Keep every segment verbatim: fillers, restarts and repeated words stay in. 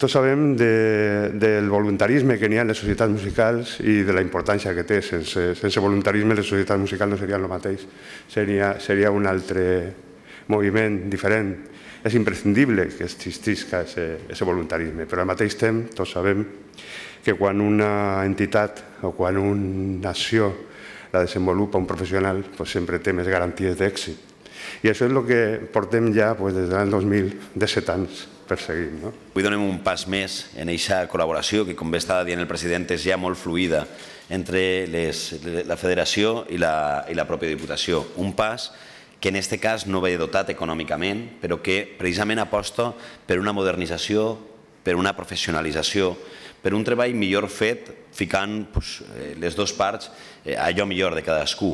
Tots sabem del voluntarisme que n'hi ha en les societats musicals i de la importància que té. Sense voluntarisme les societats musicals no serien el mateix, seria un altre moviment diferent. És imprescindible que existisca aquest voluntarisme, però al mateix temps tots sabem que quan una entitat o quan una nació la desenvolupa un professional sempre té més garanties d'èxit. I això és el que portem ja des de l'any dos mil, de set anys, perseguint. Avui donem un pas més en aquesta col·laboració que, com bé estava dient el president, és ja molt fluida entre la Federació i la pròpia Diputació. Un pas que en aquest cas no ve dotat econòmicament, però que precisament aposta per una modernització, per una professionalització, per un treball millor fet, ficant les dues parts allò millor de cadascú.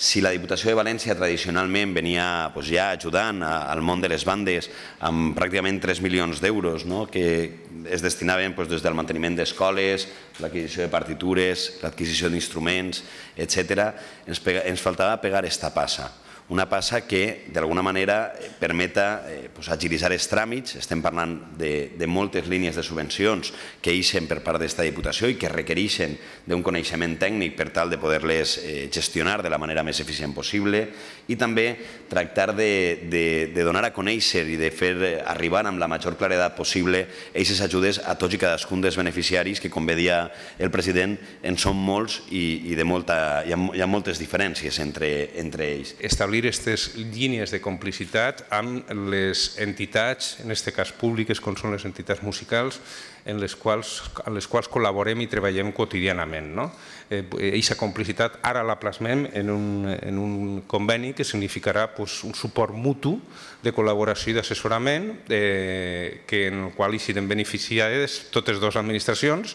Si la Diputació de València tradicionalment venia ja ajudant al món de les bandes amb pràcticament tres milions d'euros que es destinaven des del manteniment d'escoles, l'adquisició de partitures, l'adquisició d'instruments, etcètera, ens faltava pegar aquesta passa. Una passa que, d'alguna manera, permeta agilitzar els tràmits. Estem parlant de moltes línies de subvencions que eixen per part d'esta Diputació i que requereixen d'un coneixement tècnic per tal de poder-les gestionar de la manera més eficient possible i també tractar de donar a conèixer i de fer arribar amb la major claredat possible aquestes ajudes a tots i cadascun dels beneficiaris que, com bé deia el president, en són molts i hi ha moltes diferències entre ells. Establir aquestes línies de complicitat amb les entitats, en aquest cas públiques, com són les entitats musicals, en les quals col·laborem i treballem quotidianament. Aquesta complicitat ara la plasmem en un conveni que significarà un suport mutu de col·laboració i d'assessorament en el qual serem beneficiades totes dues administracions,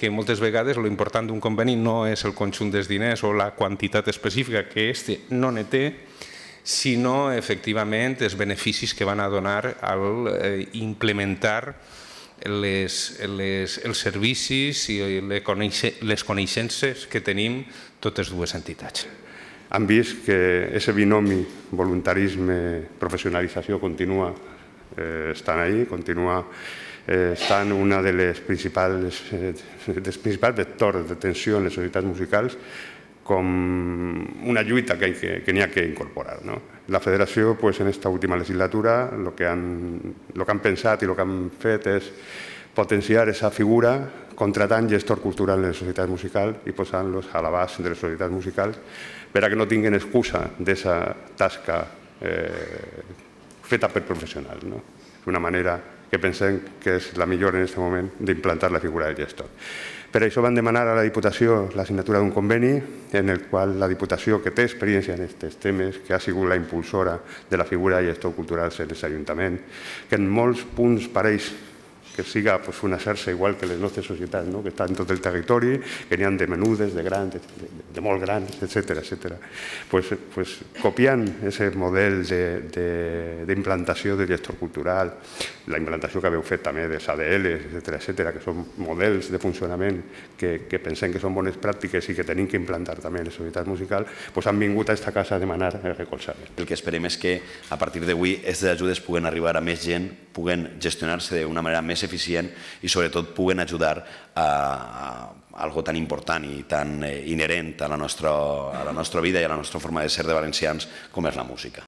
que moltes vegades l'important d'un conveni no és el conjunt dels diners o la quantitat específica que aquest no en té, sinó efectivament els beneficis que van a donar al implementar els servicis i les coneixences que tenim totes dues entitats. Han vist que aquest binomi voluntarisme-professionalització continua estant allà, continua estan un dels principals vectors de tensió en les societats musicals com una lluita que n'hi ha que incorporar. La Federació, en aquesta última legislatura, el que han pensat i el que han fet és potenciar aquesta figura contratant gestor cultural de les societats musicals i posant-los a l'abast de les societats musicals perquè no tinguin excusa d'aquesta tasca feta per professionals. És una manera que pensem que és la millor en aquest moment d'implantar la figura del gestor. Per això van demanar a la Diputació la signatura d'un conveni en el qual la Diputació, que té experiència en aquests temes, que ha sigut la impulsora de la figura del gestor cultural en l'Ajuntament, que en molts punts pareix que siga una xarxa igual que les nostres societats, que està en tot el territori, que n'hi ha de menudes, de grans, de molt grans, etcètera. Copiant aquest model d'implantació del gestor cultural, la implantació que haveu fet també dels A D L, etcètera, que són models de funcionament que pensem que són bones pràctiques i que hem d'implantar també en la societat musical, han vingut a aquesta casa a demanar el recolzament. El que esperem és que a partir d'avui aquestes ajudes puguen arribar a més gent, puguen gestionar-se d'una manera més eficient i sobretot puguen ajudar a algo tan important i tan inherent a la nostra vida i a la nostra forma de ser de valencians com és la música.